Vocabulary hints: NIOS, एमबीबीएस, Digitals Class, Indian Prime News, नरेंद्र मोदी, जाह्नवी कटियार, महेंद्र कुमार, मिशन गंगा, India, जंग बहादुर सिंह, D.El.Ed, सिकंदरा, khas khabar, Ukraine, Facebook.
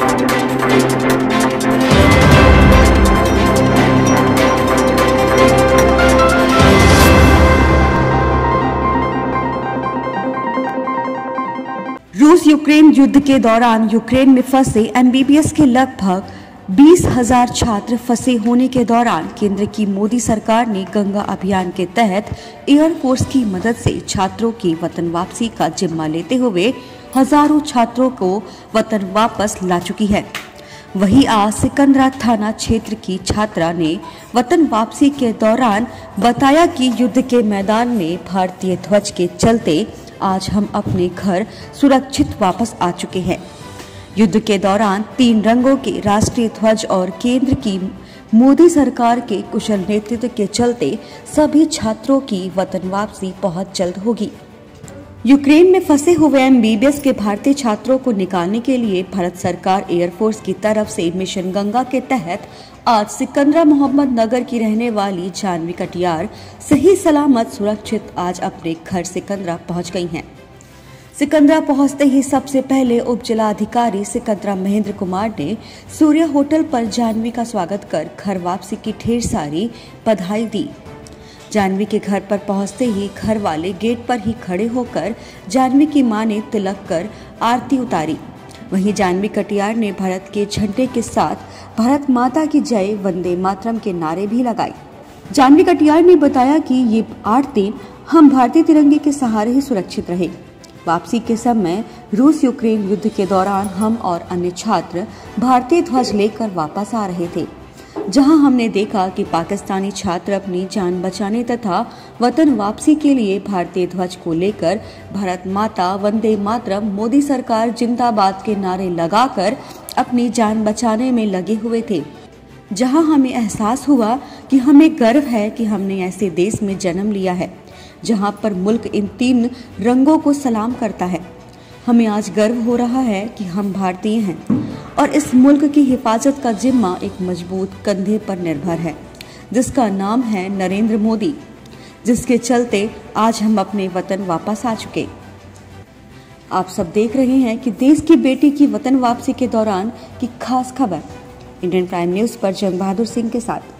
रूस यूक्रेन युद्ध के दौरान यूक्रेन में फंसे एमबीबीएस के लगभग 20,000 छात्र फंसे होने के दौरान केंद्र की मोदी सरकार ने गंगा अभियान के तहत एयरफोर्स की मदद से छात्रों की वतन वापसी का जिम्मा लेते हुए हजारों छात्रों को वतन वापस ला चुकी है। वहीं आज सिकंदरा थाना क्षेत्र की छात्रा ने वतन वापसी के दौरान बताया कि युद्ध के मैदान में भारतीय ध्वज के चलते आज हम अपने घर सुरक्षित वापस आ चुके हैं। युद्ध के दौरान 3 रंगों के राष्ट्रीय ध्वज और केंद्र की मोदी सरकार के कुशल नेतृत्व के चलते सभी छात्रों की वतन वापसी बहुत जल्द होगी। यूक्रेन में फंसे हुए एमबीबीएस के भारतीय छात्रों को निकालने के लिए भारत सरकार एयरफोर्स की तरफ से मिशन गंगा के तहत आज सिकंदरा मोहम्मद नगर की रहने वाली जाह्नवी कटियार सही सलामत सुरक्षित आज अपने घर सिकंदरा पहुंच गई हैं। सिकंदरा पहुंचते ही सबसे पहले उप जिला अधिकारी सिकंदरा महेंद्र कुमार ने सूर्य होटल पर जाह्नवी का स्वागत कर घर वापसी की ढेर सारी बधाई दी। जाह्नवी के घर पर पहुंचते ही घर वाले गेट पर ही खड़े होकर जाह्नवी की मां ने तिलक कर आरती उतारी। वहीं जाह्नवी कटियार ने भारत के झंडे के साथ भारत माता की जय वंदे मातरम के नारे भी लगाए। जाह्नवी कटियार ने बताया कि ये 8 दिन हम भारतीय तिरंगे के सहारे ही सुरक्षित रहे। वापसी के समय रूस यूक्रेन युद्ध के दौरान हम और अन्य छात्र भारतीय ध्वज लेकर वापस आ रहे थे, जहां हमने देखा कि पाकिस्तानी छात्र अपनी जान बचाने तथा वतन वापसी के लिए भारतीय ध्वज को लेकर भारत माता वंदे मातरम मोदी सरकार जिंदाबाद के नारे लगाकर अपनी जान बचाने में लगे हुए थे, जहां हमें एहसास हुआ कि हमें गर्व है कि हमने ऐसे देश में जन्म लिया है जहां पर मुल्क इन 3 रंगों को सलाम करता है। हमें आज गर्व हो रहा है कि हम भारतीय हैं और इस मुल्क की हिफाजत का जिम्मा एक मजबूत कंधे पर निर्भर है, जिसका नाम है नरेंद्र मोदी, जिसके चलते आज हम अपने वतन वापस आ चुके। आप सब देख रहे हैं कि देश की बेटी की वतन वापसी के दौरान की खास खबर। इंडियन प्राइम न्यूज पर जंग बहादुर सिंह के साथ।